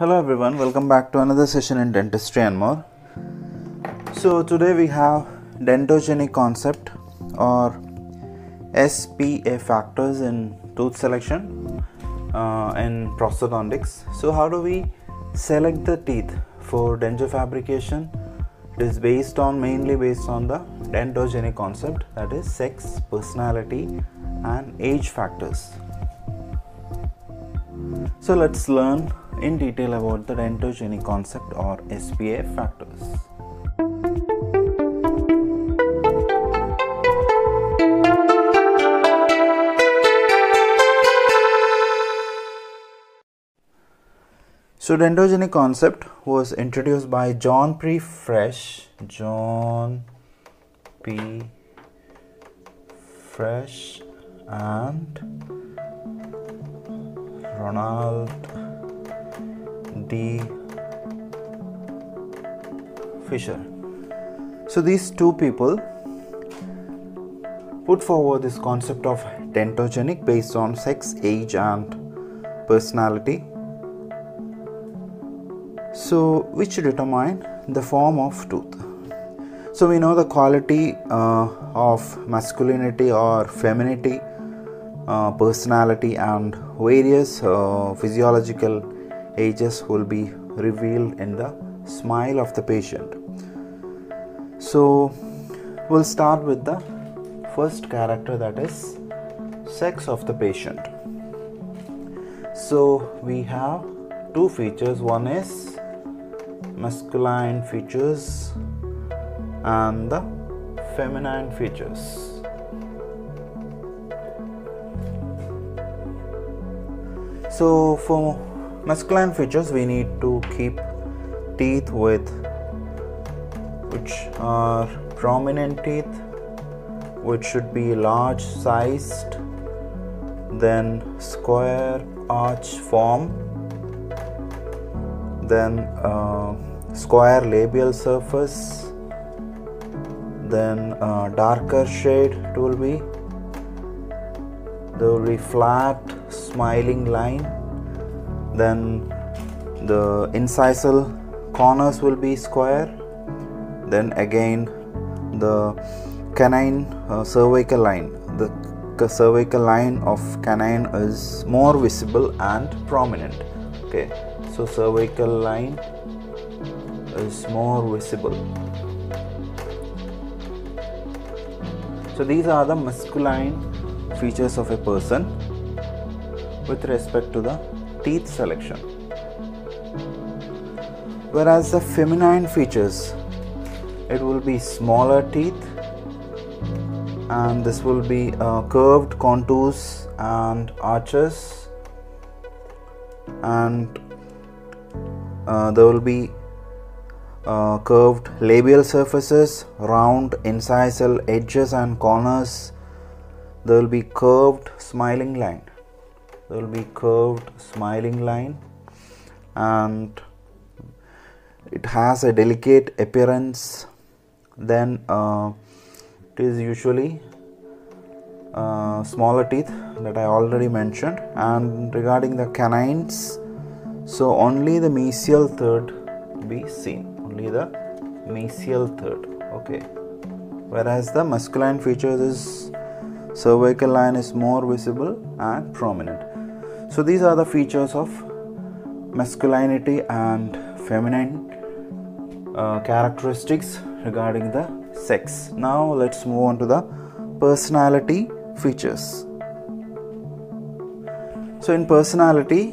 Hello everyone, welcome back to another session in dentistry and more. So today we have dentogenic concept or SPA factors in tooth selection in prosthodontics. So how do we select the teeth for denture fabrication? It is mainly based on the dentogenic concept, that is sex, personality and age factors. So let's learn in detail about the dentogenic concept or SPA factors. So dentogenic concept was introduced by John P. Fresh. And Ronald Fisher. So these two people put forward this concept of dentogenic based on sex, age and personality, so which determine the form of tooth. So we know the quality of masculinity or femininity, personality and various physiological ages will be revealed in the smile of the patient. So we'll start with the first character, that is sex of the patient. So we have two features, one is masculine features and the feminine features. So for masculine features, we need to keep teeth which are prominent teeth, which should be large sized, then square arch form, then square labial surface, then darker shade it will be. There will be flat smiling line. Then the incisal corners will be square. Then again the canine cervical line. The cervical line of canine is more visible and prominent. Okay, so cervical line is more visible. So these are the masculine features of a person with respect to the teeth selection. Whereas the feminine features, it will be smaller teeth, and this will be curved contours and arches, and there will be curved labial surfaces, round incisal edges and corners. There will be curved smiling line. There will be curved smiling line, and it has a delicate appearance. Then it is usually smaller teeth that I already mentioned. And regarding the canines, so only the mesial third be seen, only the mesial third. Okay, whereas the masculine features is cervical line is more visible and prominent. So these are the features of masculinity and feminine characteristics regarding the sex. Now let's move on to the personality features. So in personality,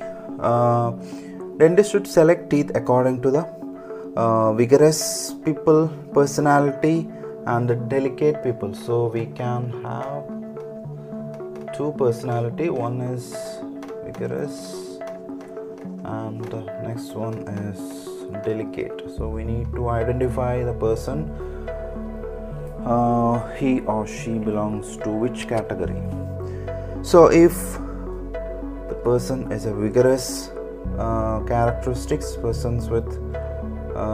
dentists should select teeth according to the vigorous people personality and the delicate people. So we can have two personality, one is vigorous and the next one is delicate. So we need to identify the person, he or she belongs to which category. So if the person is a vigorous characteristics, persons with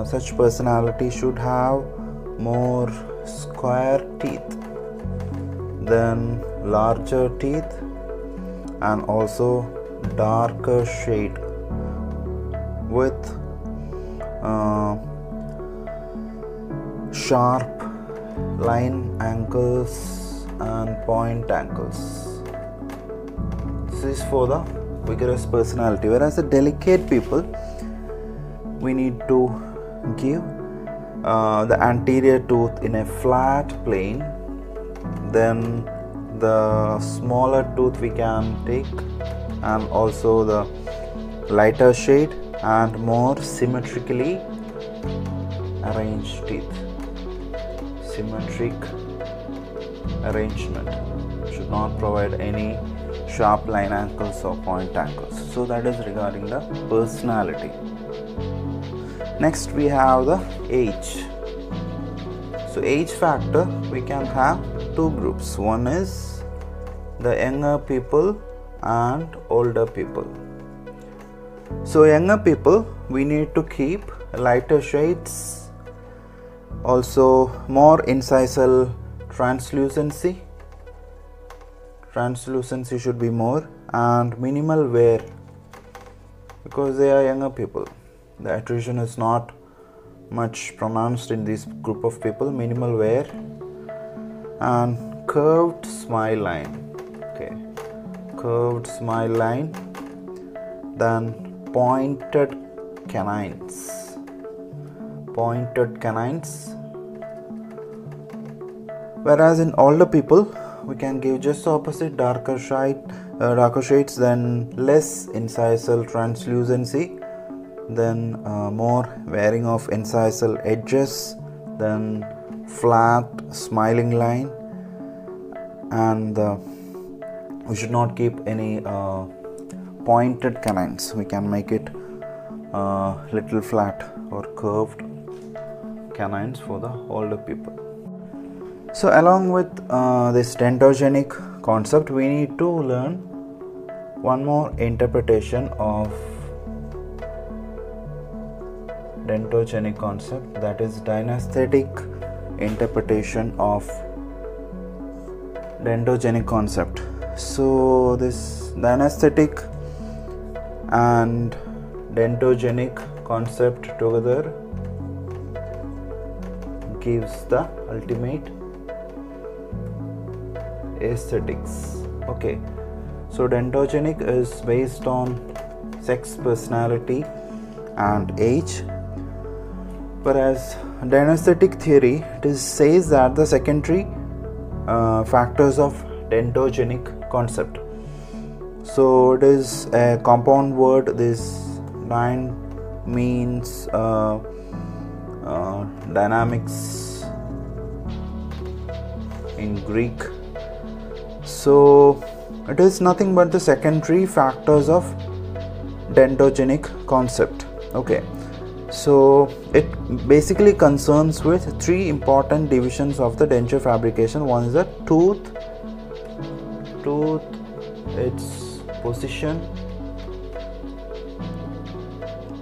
such personality should have more square teeth, then larger teeth and also darker shade with sharp line angles and point angles. This is for the vigorous personality, whereas the delicate people, we need to give the anterior tooth in a flat plane. Then the smaller tooth we can take, and also the lighter shade and more symmetrically arranged teeth. Symmetric arrangement should not provide any sharp line angles or point angles. So that is regarding the personality. Next we have the age. So age factor, we can have two groups. One is the younger people and older people. So younger people, we need to keep lighter shades, also more incisal translucency. Translucency should be more, and minimal wear, because they are younger people. The attrition is not much pronounced in this group of people. Minimal wear and curved smile line. Okay, curved smile line. Then pointed canines. Pointed canines. Whereas in older people, we can give just opposite, darker shades, then less incisal translucency, then more wearing of incisal edges, then flat smiling line, and we should not keep any pointed canines. We can make it little flat or curved canines for the older people. So along with this dentogenic concept, we need to learn one more interpretation of dentogenic concept, that is dynaesthetic interpretation of dentogenic concept. So this dynaesthetic and dentogenic concept together gives the ultimate aesthetics. Okay, so dentogenic is based on sex, personality and age, whereas dynaesthetic theory says that the secondary factors of dentogenic concept. So it is a compound word. This dyn means dynamics in Greek. So it is nothing but the secondary factors of dentogenic concept. Okay, so it basically concerns with three important divisions of the denture fabrication. One is the tooth, its position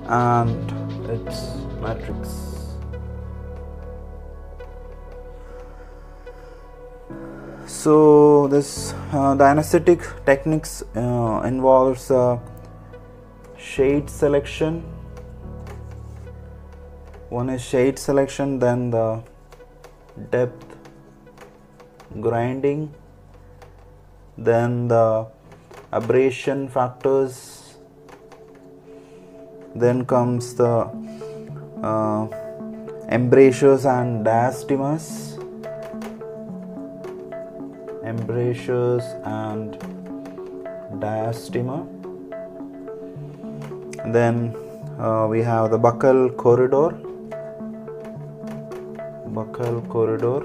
and its matrix. So this dynaesthetic techniques involves shade selection. One is shade selection, then the depth grinding, then the abrasion factors, then comes the embrasures and diastemas. Embrasures and diastema. Then we have the buccal corridor. Buccal corridor.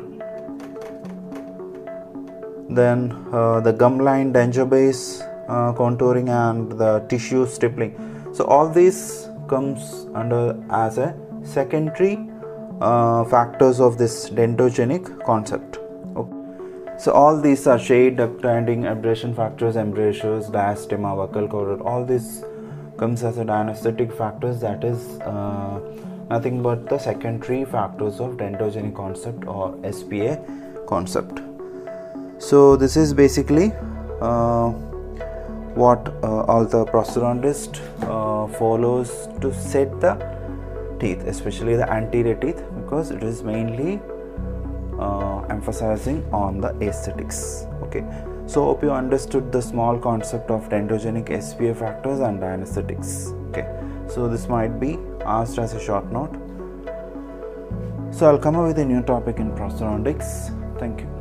Then the gum line, denture base contouring, and the tissue stippling. So all these comes under as a secondary factors of this dentogenic concept. So all these are shade, depth grinding, abrasion factors, embrasures, diastema, buccal corridor. All this comes as a dynaesthetic factors, that is nothing but the secondary factors of dentogenic concept or SPA concept. So this is basically what all the prosthodontists follows to set the teeth, especially the anterior teeth, because it is mainly emphasizing on the aesthetics. Okay, so hope you understood the small concept of dentogenic SPA factors and dynaesthetics. Okay, so this might be asked as a short note. So I'll come up with a new topic in prosthodontics. Thank you.